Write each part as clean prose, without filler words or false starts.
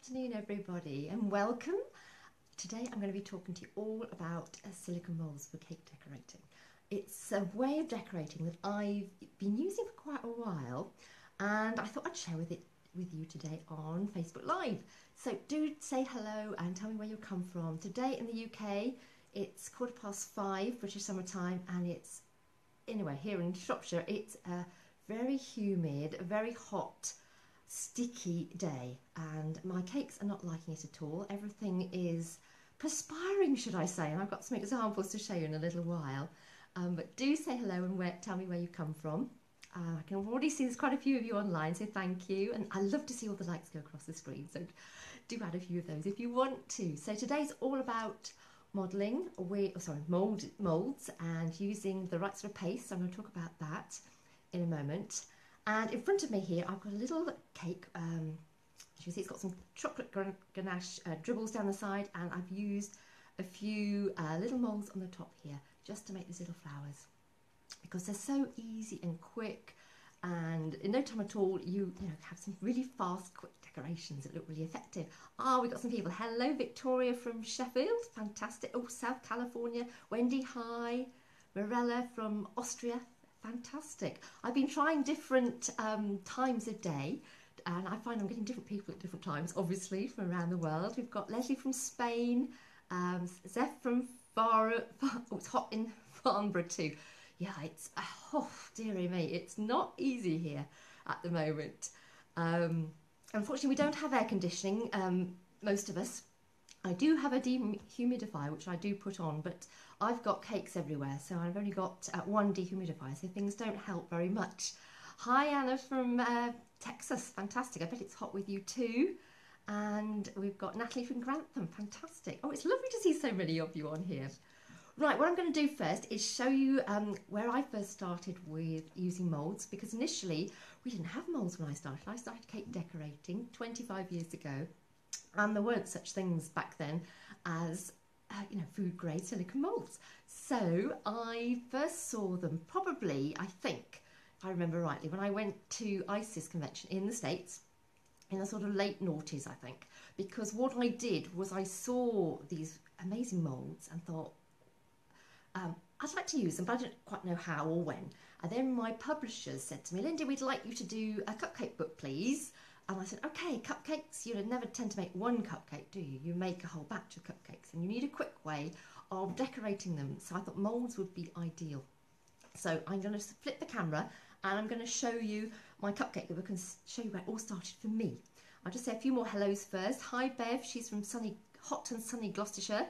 Afternoon everybody and welcome. Today I'm going to be talking to you all about silicone rolls for cake decorating. It's a way of decorating that I've been using for quite a while and I thought I'd share with you today on Facebook Live. So do say hello and tell me where you come from. Today in the UK it's 5:15 British summer time and it's anyway here in Shropshire it's a very humid, very hot, sticky day and my cakes are not liking it at all. Everything is perspiring, should I say, and I've got some examples to show you in a little while. But do say hello and tell me where you come from. I can already see there's quite a few of you online, so thank you, and I love to see all the likes go across the screen, so do add a few of those if you want to. So today's all about modelling, moulds and using the right sort of paste. So I'm going to talk about that in a moment. And in front of me here, I've got a little cake. As you can see, it's got some chocolate ganache dribbles down the side, and I've used a few little moulds on the top here just to make these little flowers because they're so easy and quick. And in no time at all, you know, have some really fast, quick decorations that look really effective. Ah, we've got some people. Hello, Victoria from Sheffield. Fantastic. Oh, South California. Wendy, hi. Mirella from Austria. Fantastic. I've been trying different times of day and I find I'm getting different people at different times, obviously, from around the world. We've got Leslie from Spain, Zeph from Farnborough. Oh, it's hot in Farnborough too. Yeah, it's, oh, dearie me, it's not easy here at the moment. Unfortunately, we don't have air conditioning, most of us. I do have a dehumidifier, which I do put on, but I've got cakes everywhere, so I've only got one dehumidifier, so things don't help very much. Hi, Anna from Texas. Fantastic. I bet it's hot with you too. And we've got Natalie from Grantham. Fantastic. Oh, it's lovely to see so many of you on here. Right, what I'm going to do first is show you where I first started with using moulds, because initially we didn't have moulds when I started. I started cake decorating 25 years ago, and there weren't such things back then as you know, food grade silicone moulds. So I first saw them probably, I think, if I remember rightly, when I went to ISIS convention in the States in the sort of late noughties, I think, because what I did was I saw these amazing moulds and thought, I'd like to use them, but I didn't quite know how or when. And then my publishers said to me, Lindy, we'd like you to do a cupcake book, please. And I said, okay, cupcakes, you never tend to make one cupcake, do you? You make a whole batch of cupcakes and you need a quick way of decorating them. So I thought moulds would be ideal. So I'm going to flip the camera and I'm going to show you my cupcake book and show you where it all started for me. I'll just say a few more hellos first. Hi, Bev. She's from hot and sunny Gloucestershire.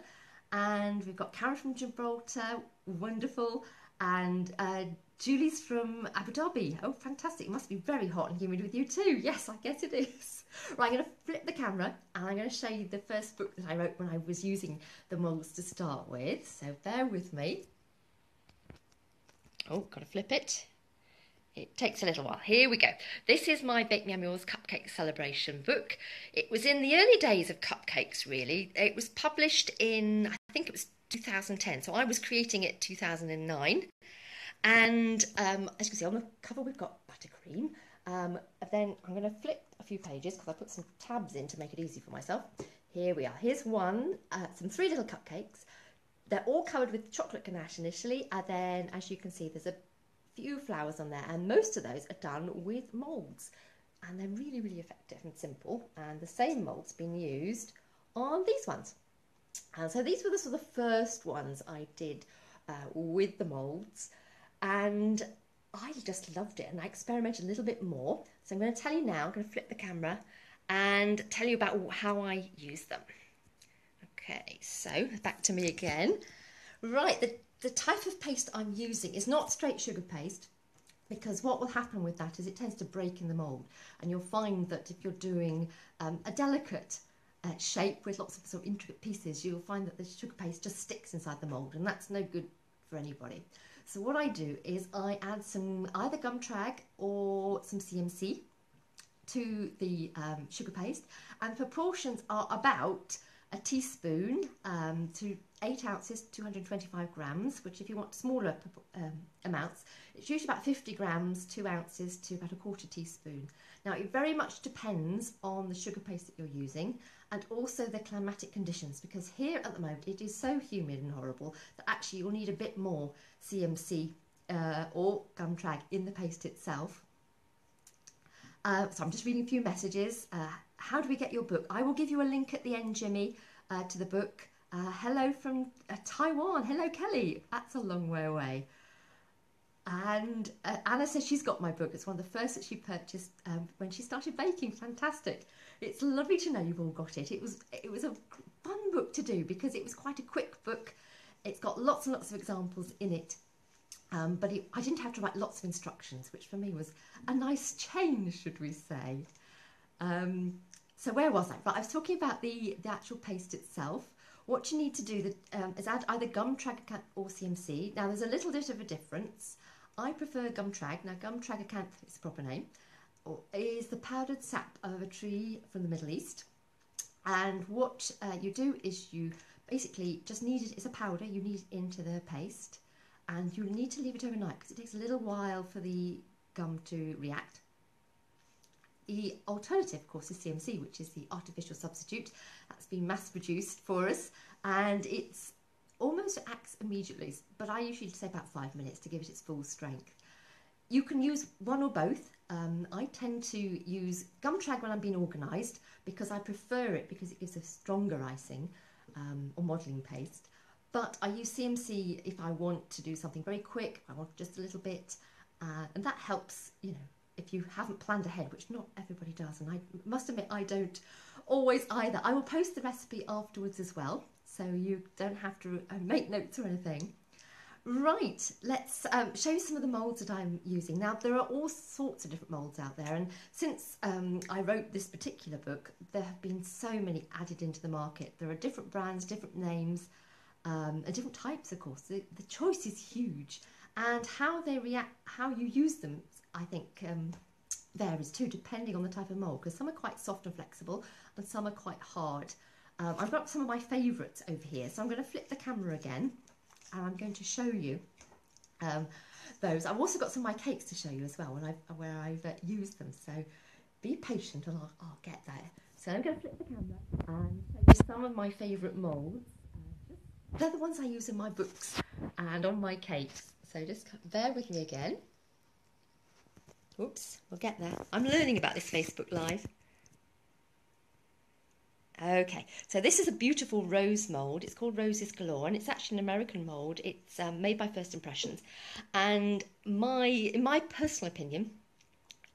And we've got Karen from Gibraltar. Wonderful. And Julie's from Abu Dhabi. Oh, fantastic. It must be very hot and humid with you too. Yes, I guess it is. Right, I'm going to flip the camera and I'm going to show you the first book that I wrote when I was using the moulds to start with. So bear with me. Oh, got to flip it. It takes a little while. Here we go. This is my Bake Me A Cupcake Celebration book. It was in the early days of cupcakes, really. It was published in, I think it was 2010. So I was creating it 2009. And as you can see on the cover we've got buttercream. Then I'm going to flip a few pages because I put some tabs in to make it easy for myself. Here we are. Here's one, three little cupcakes. They're all covered with chocolate ganache initially, and then as you can see there's a few flowers on there, and most of those are done with moulds. And they're really, really effective and simple, and the same moulds being used on these ones. And so these were the sort of first ones I did with the moulds. And I just loved it and I experimented a little bit more. So I'm going to tell you now, I'm going to flip the camera and tell you about how I use them. Okay, so back to me again. Right, the type of paste I'm using is not straight sugar paste, because what will happen with that is it tends to break in the mould, and you'll find that if you're doing a delicate shape with lots of sort of intricate pieces, you'll find that the sugar paste just sticks inside the mould, and that's no good for anybody. So what I do is I add some either gum trag or some CMC to the sugar paste, and proportions are about a teaspoon to 8 ounces, 225 grams, which if you want smaller amounts, it's usually about 50 grams, 2 ounces to about a quarter teaspoon. Now it very much depends on the sugar paste that you're using and also the climatic conditions, because here at the moment it is so humid and horrible that actually you'll need a bit more CMC or gum trag in the paste itself. So I'm just reading a few messages. How do we get your book? I will give you a link at the end, Jimmy, to the book. Hello from Taiwan. Hello, Kelly. That's a long way away. And Anna says she's got my book. It's one of the first that she purchased when she started baking. Fantastic. It's lovely to know you've all got it. It was a fun book to do because it was quite a quick book. It's got lots and lots of examples in it. But I didn't have to write lots of instructions, which for me was a nice change, should we say. So where was I? Right, I was talking about the actual paste itself. What you need to do is add either gum tragacanth or CMC. Now there's a little bit of a difference. I prefer gum trag. Now gum tragacanth is the proper name. Is the powdered sap of a tree from the Middle East. And what you do is you basically just knead it. It's a powder. You knead it into the paste. And you need to leave it overnight because it takes a little while for the gum to react. The alternative, of course, is CMC, which is the artificial substitute that's been mass-produced for us, and it's almost acts immediately, but I usually say about 5 minutes to give it its full strength. You can use one or both. I tend to use gum trag when I'm being organised because I prefer it because it gives a stronger icing or modelling paste. But I use CMC if I want to do something very quick, I want just a little bit, and that helps, you know, if you haven't planned ahead, which not everybody does, and I must admit I don't always either. I will post the recipe afterwards as well, so you don't have to make notes or anything. Right, let's show you some of the moulds that I'm using. Now, there are all sorts of different moulds out there, and since I wrote this particular book, there have been so many added into the market. There are different brands, different names, and different types, of course. The choice is huge, and how they react, how you use them, I think varies too, depending on the type of mould, because some are quite soft and flexible and some are quite hard. I've got some of my favourites over here, so I'm going to flip the camera again and I'm going to show you those. I've also got some of my cakes to show you as well where I've used them, so be patient and I'll get there. So I'm going to flip the camera and show you some of my favourite moulds. They're the ones I use in my books and on my cakes, so just bear with me again. Oops, we'll get there. I'm learning about this Facebook Live. Okay, so this is a beautiful rose mould. It's called Roses Galore, and it's actually an American mould. It's made by First Impressions. And in my personal opinion,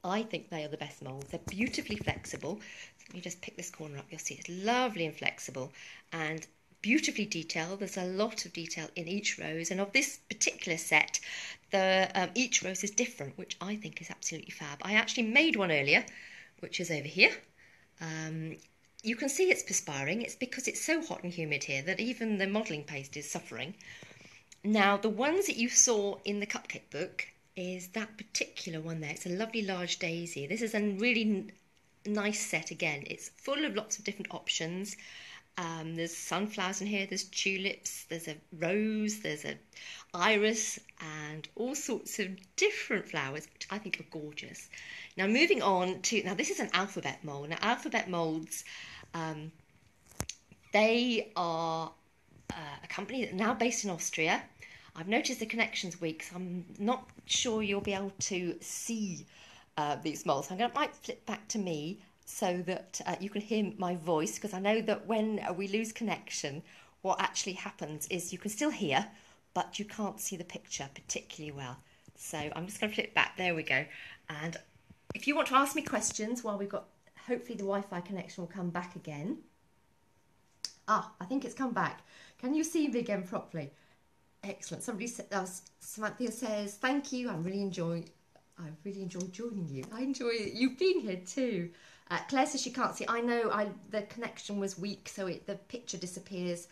I think they are the best moulds. They're beautifully flexible. So let me just pick this corner up. You'll see it's lovely and flexible and beautifully detailed. There's a lot of detail in each rose, and of this particular set, each rose is different, which I think is absolutely fab. I actually made one earlier, which is over here. You can see it's perspiring. It's because it's so hot and humid here that even the modelling paste is suffering. Now, the ones that you saw in the cupcake book is that particular one there. It's a lovely large daisy. This is a really nice set again. It's full of lots of different options. There's sunflowers in here, there's tulips, there's a rose, there's an iris, and all sorts of different flowers, which I think are gorgeous. Now moving on to, now this is an alphabet mould. Now alphabet moulds, they are a company that's now based in Austria. I've noticed the connections weak, so I'm not sure you'll be able to see these moulds. So I might flip back to me, so that you can hear my voice, because I know that when we lose connection, what actually happens is you can still hear, but you can't see the picture particularly well. So I'm just going to flip back. There we go. And if you want to ask me questions while we've got, hopefully the Wi-Fi connection will come back again. Ah, I think it's come back. Can you see me again properly? Excellent. Somebody said, Samantha says, thank you. I really enjoy joining you. I enjoy you being here too. Claire says she can't see. I know the connection was weak, so the picture disappears,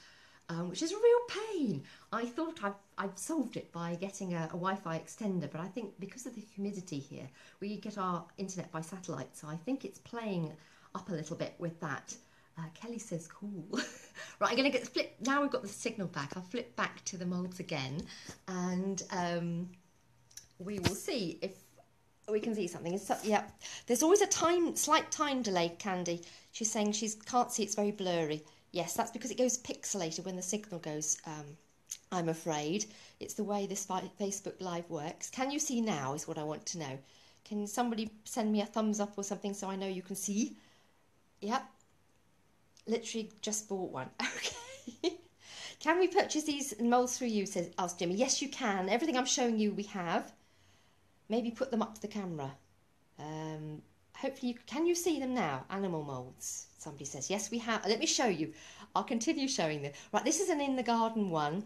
which is a real pain. I thought I've solved it by getting a Wi-Fi extender, but I think because of the humidity here, we get our internet by satellite, so I think it's playing up a little bit with that. Kelly says, cool. Right, I'm going to flip, now we've got the signal back, I'll flip back to the moulds again, and we will see if we can see something. It's, yeah, there's always a slight time delay, Candy. She's saying she can't see, it's very blurry. Yes, that's because it goes pixelated when the signal goes, I'm afraid. It's the way this Facebook Live works. Can you see now is what I want to know. Can somebody send me a thumbs up or something so I know you can see? Yep. Literally just bought one. Okay. Can we purchase these moulds through you, says, asked Jimmy. Yes, you can. Everything I'm showing you we have. Maybe put them up to the camera. Hopefully, can you see them now? Animal moulds. Somebody says, yes, we have. Let me show you. I'll continue showing them. Right, this is an in the garden one.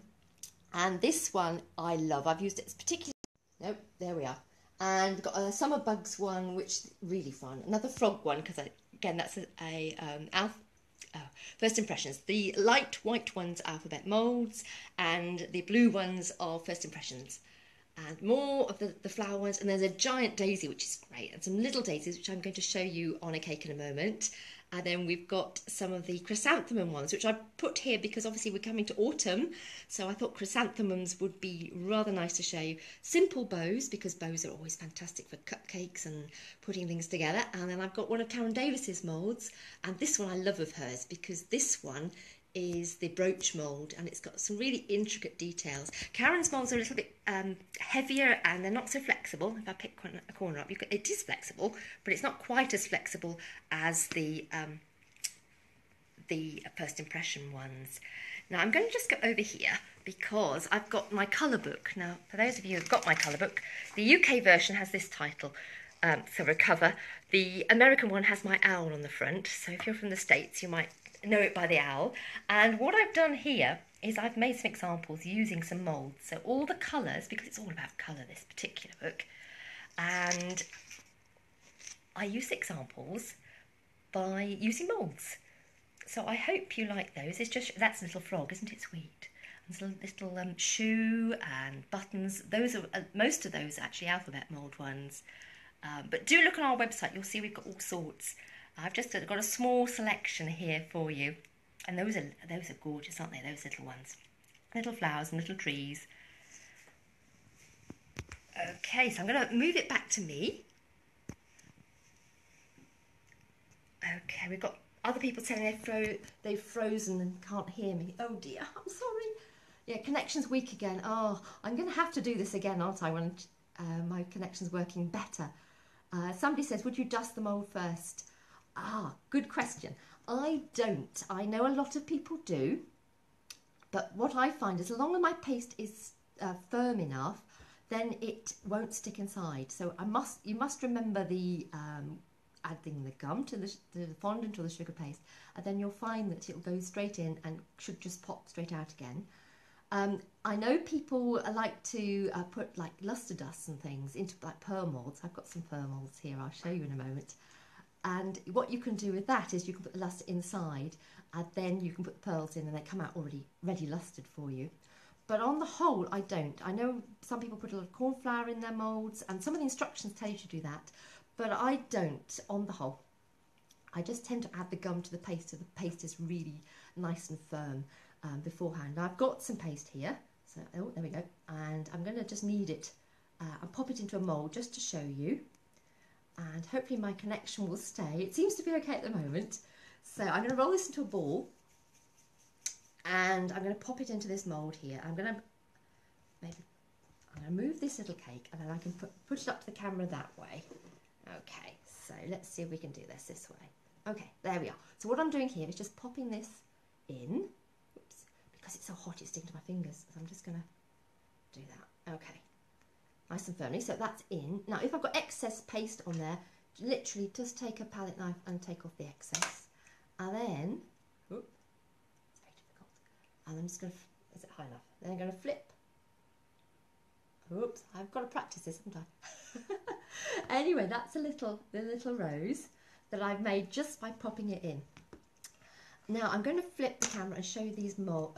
And this one I love. I've used it particularly. Nope, there we are. And we've got a summer bugs one, which is really fun. Another frog one, because again, that's First Impressions. The light white ones are alphabet moulds, and the blue ones are First Impressions. And more of the flower ones. And there's a giant daisy, which is great, and some little daisies, which I'm going to show you on a cake in a moment. And then we've got some of the chrysanthemum ones, which I put here because obviously we're coming to autumn. So I thought chrysanthemums would be rather nice to show you. Simple bows, because bows are always fantastic for cupcakes and putting things together. And then I've got one of Karen Davis's moulds. And this one I love of hers, because this one is the brooch mould, and it's got some really intricate details. Karen's moulds are a little bit heavier, and they're not so flexible. If I pick a corner up, it is flexible, but it's not quite as flexible as the First Impression ones. Now I'm going to just go over here, because I've got my colour book. Now, for those of you who've got my colour book, the UK version has this title, so Recover. The American one has my owl on the front, so if you're from the States, you might know it by the owl. And what I've done here is I've made some examples using some moulds. So all the colours, because it's all about colour, this particular book, and I use examples by using moulds. So I hope you like those. It's just, that's a little frog, isn't it sweet? And little shoe and buttons. Those are most of those actually alphabet mould ones. But do look on our website. You'll see we've got all sorts. I've just got a small selection here for you, and those are gorgeous, aren't they? Those little ones, little flowers and little trees. Okay, so I'm going to move it back to me. Okay, we've got other people saying they've frozen and can't hear me. Oh dear, I'm sorry. Yeah, connection's weak again. Oh, I'm going to have to do this again, aren't I? When my connection's working better. Somebody says, would you dust the mould first? Ah, good question. I don't. I know a lot of people do, but what I find is, as long as my paste is firm enough, then it won't stick inside. So you must remember the adding the gum to the fondant or the sugar paste, and then you'll find that it'll go straight in and should just pop straight out again. I know people like to put like luster dust and things into like pearl moulds. I've got some pearl moulds here. I'll show you in a moment. And what you can do with that is you can put the luster inside, and then you can put the pearls in and they come out already ready lustered for you. But on the whole, I don't. I know some people put a lot of corn flour in their moulds, and some of the instructions tell you to do that, but I don't on the whole. I just tend to add the gum to the paste so the paste is really nice and firm beforehand. Now, I've got some paste here, so oh, there we go. And I'm going to just knead it and pop it into a mould just to show you. And hopefully my connection will stay. It seems to be okay at the moment. So I'm going to roll this into a ball, and I'm going to pop it into this mould here. I'm going to move this little cake, and then I can put it up to the camera that way. Okay, so let's see if we can do this way. Okay, there we are. So what I'm doing here is just popping this in. Oops, because it's so hot it's sticking to my fingers. So I'm just going to do that. Okay. Nice and firmly, so that's in. Now, if I've got excess paste on there, literally just take a palette knife and take off the excess. And then, whoop, it's very difficult. And I'm just going to, is it high enough? Then I'm going to flip. Oops, I've got to practice this, haven't I? Anyway, that's the little rose that I've made just by popping it in. Now, I'm going to flip the camera and show you these pearl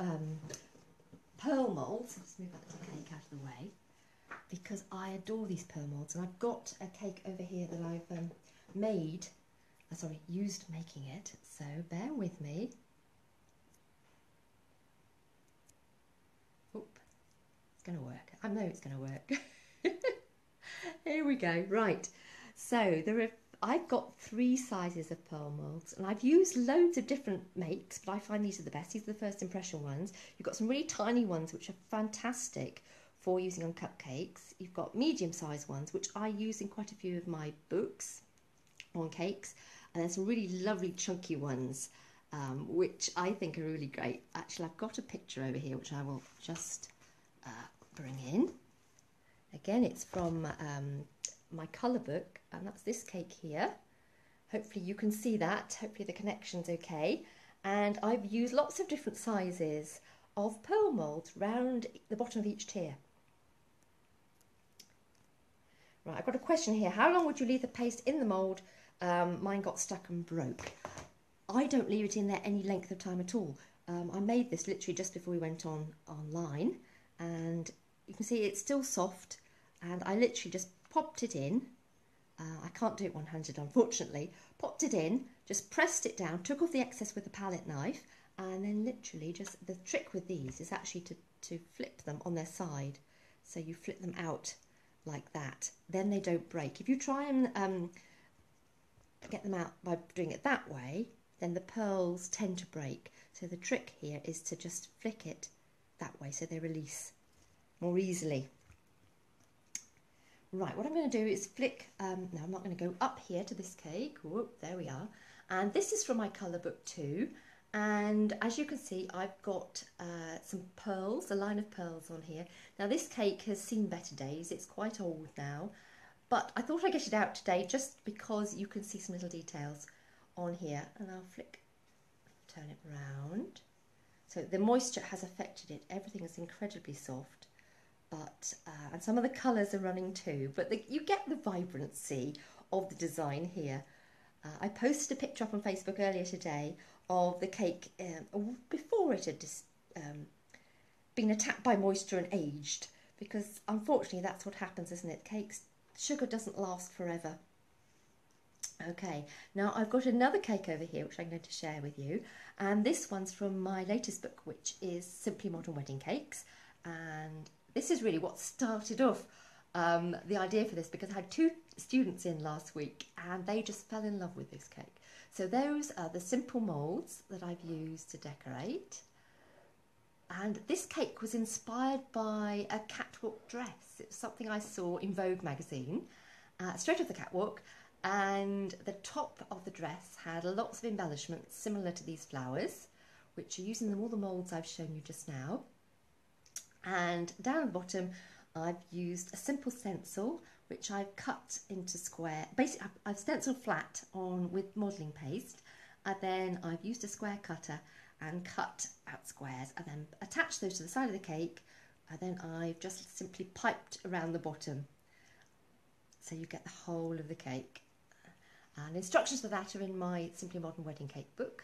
moulds. Let's move that little cake out of the way, because I adore these pearl moulds. And I've got a cake over here that I've used making it, so bear with me. I know it's going to work. Here we go. Right. So there are, I've got 3 sizes of pearl molds, and I've used loads of different makes, but I find these are the best. These are the first impression ones. You've got some really tiny ones, which are fantastic for using on cupcakes. You've got medium-sized ones, which I use in quite a few of my books on cakes. And there's some really lovely chunky ones, which I think are really great. Actually, I've got a picture over here, which I will just bring in. Again, it's from my colour book, and that's this cake here. Hopefully you can see that. Hopefully the connection's okay. And I've used lots of different sizes of pearl moulds round the bottom of each tier. Right, I've got a question here. How long would you leave the paste in the mould? Mine got stuck and broke. I don't leave it in there any length of time at all. I made this literally just before we went on online, and you can see it's still soft, and I literally just popped it in. I can't do it one-handed, unfortunately. Popped it in, just pressed it down, took off the excess with a palette knife, and then literally just, the trick with these is actually to flip them on their side. So you flip them out like that, then they don't break. If you try and get them out by doing it that way, then the pearls tend to break. So the trick here is to just flick it that way so they release more easily. Right, what I'm going to do is flick, no, I'm not going to go up here to this cake. Whoop, there we are. And this is from my colour book too. And as you can see, I've got some pearls, a line of pearls on here. Now this cake has seen better days, it's quite old now, but I thought I'd get it out today just because you can see some little details on here. And I'll flick, turn it round. So the moisture has affected it, everything is incredibly soft, but and some of the colours are running too, but you get the vibrancy of the design here. I posted a picture up on Facebook earlier today of the cake before it had been attacked by moisture and aged, because unfortunately that's what happens, isn't it? Cakes, sugar doesn't last forever. Okay, now I've got another cake over here which I'm going to share with you, and this one's from my latest book, which is Simply Modern Wedding Cakes, and this is really what started off the idea for this, because I had 2 students in last week and they just fell in love with this cake. So those are the simple moulds that I've used to decorate. And this cake was inspired by a catwalk dress. It was something I saw in Vogue magazine, straight off the catwalk. And the top of the dress had lots of embellishments similar to these flowers, which are used in all the moulds I've shown you just now. And down at the bottom, I've used a simple stencil, which I've cut into square. Basically, I've stenciled flat on with modelling paste, and then I've used a square cutter and cut out squares, and then attached those to the side of the cake, and then I've just simply piped around the bottom. So you get the whole of the cake. And instructions for that are in my Simply Modern Wedding Cake book.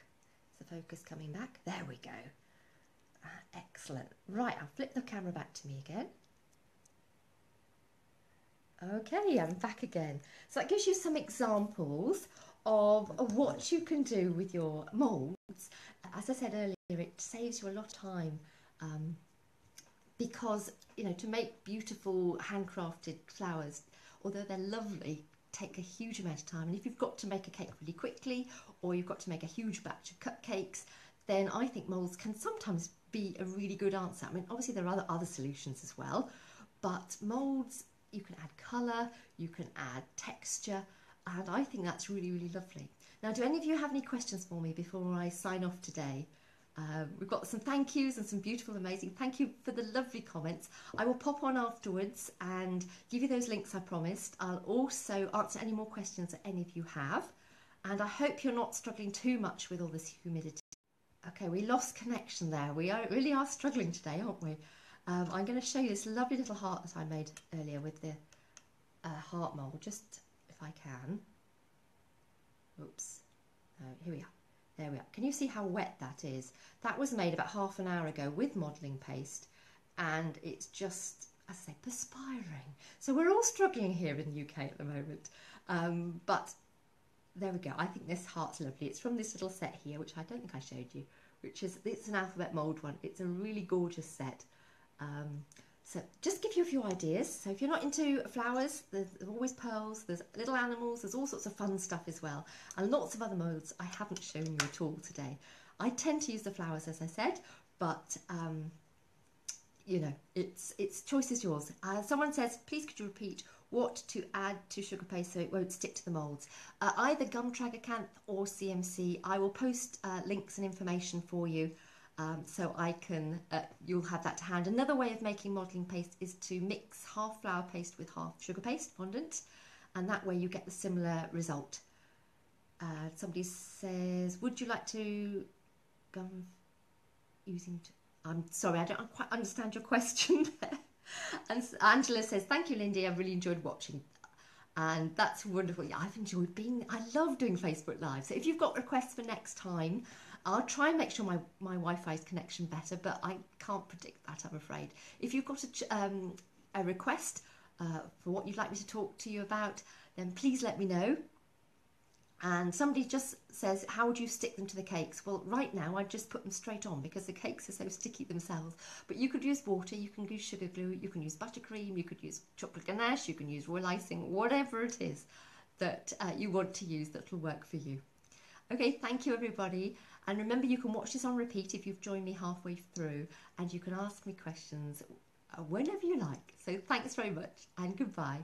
Is the focus coming back? There we go. Excellent. Right, I'll flip the camera back to me again. Okay, I'm back again. So that gives you some examples of what you can do with your moulds. As I said earlier, it saves you a lot of time because, you know, to make beautiful handcrafted flowers, although they're lovely, take a huge amount of time. And if you've got to make a cake really quickly, or you've got to make a huge batch of cupcakes, then I think moulds can sometimes be a really good answer. I mean, obviously there are other solutions as well, but moulds, you can add colour, you can add texture, and I think that's really, really lovely. Now, do any of you have any questions for me before I sign off today? We've got some thank yous and some beautiful, amazing thank you for the lovely comments. I will pop on afterwards and give you those links I promised. I'll also answer any more questions that any of you have, and I hope you're not struggling too much with all this humidity. Okay, we lost connection there. We really are struggling today, aren't we? I'm going to show you this lovely little heart that I made earlier with the heart mould, just if I can. Oops, here we are. There we are. Can you see how wet that is? That was made about half an hour ago with modelling paste, and it's just, as I say, perspiring. So we're all struggling here in the UK at the moment, but there we go. I think this heart's lovely. It's from this little set here, which I don't think I showed you, which is, it's an alphabet mould one. It's a really gorgeous set. So just give you a few ideas. So if you're not into flowers, there's always pearls, there's little animals, there's all sorts of fun stuff as well. And lots of other modes I haven't shown you at all today. I tend to use the flowers, as I said, but you know, it's choice is yours. Someone says, please could you repeat what to add to sugar paste so it won't stick to the moulds? Either gum tragacanth or CMC. I will post links and information for you, so I can you'll have that to hand. Another way of making modelling paste is to mix half flour paste with half sugar paste fondant, and that way you get the similar result. Somebody says, would you like to gum using? I'm sorry, I don't quite understand your question there. And Angela says, thank you, Lindy, I've really enjoyed watching. And that's wonderful. Yeah, I've enjoyed being, I love doing Facebook Live. So if you've got requests for next time, I'll try and make sure my Wi-Fi's connection better, but I can't predict that, I'm afraid. If you've got a request for what you'd like me to talk to you about, then please let me know. And somebody just says, how would you stick them to the cakes? Well, right now, I just put them straight on because the cakes are so sticky themselves. But you could use water, you can use sugar glue, you can use buttercream, you could use chocolate ganache, you can use royal icing, whatever it is that you want to use that will work for you. Okay, thank you, everybody. And remember, you can watch this on repeat if you've joined me halfway through, and you can ask me questions whenever you like. So thanks very much and goodbye.